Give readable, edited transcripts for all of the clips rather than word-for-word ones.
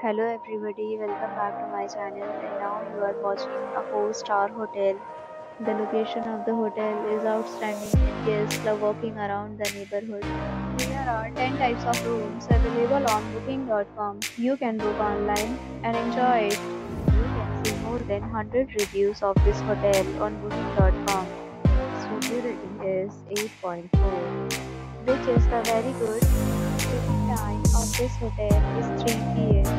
Hello everybody, welcome back to my channel, and now you are watching a 4-star hotel. The location of the hotel is outstanding and guests love walking around the neighborhood. There are 10 types of rooms available on booking.com. You can book online and enjoy it. You can see more than 100 reviews of this hotel on booking.com. Its review rating is 8.4, which is a very good. The time of this hotel is 3 p.m.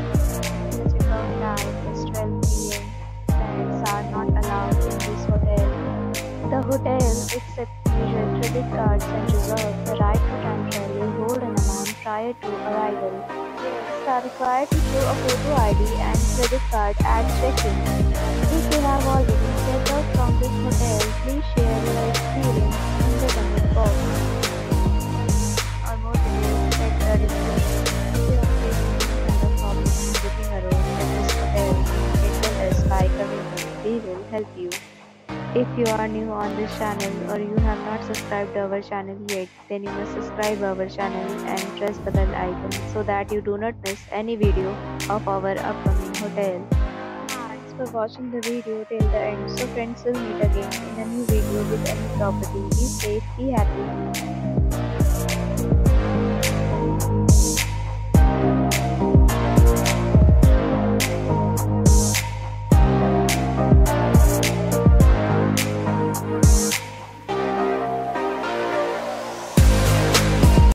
The check-out time is 12 p.m. Pets are not allowed in this hotel. The hotel accepts major credit cards and reserves the right to temporarily hold an amount prior to arrival. Guests are required to show a photo ID and credit card at check-in. If you have already checked out from this hotel, please share your experience in the comment box. We will help you. If you are new on this channel or you have not subscribed our channel yet, then you must subscribe our channel and press the bell icon so that you do not miss any video of our upcoming hotel. Thanks for watching the video till the end. So friends, will meet again in a new video with any property. Be safe, be happy.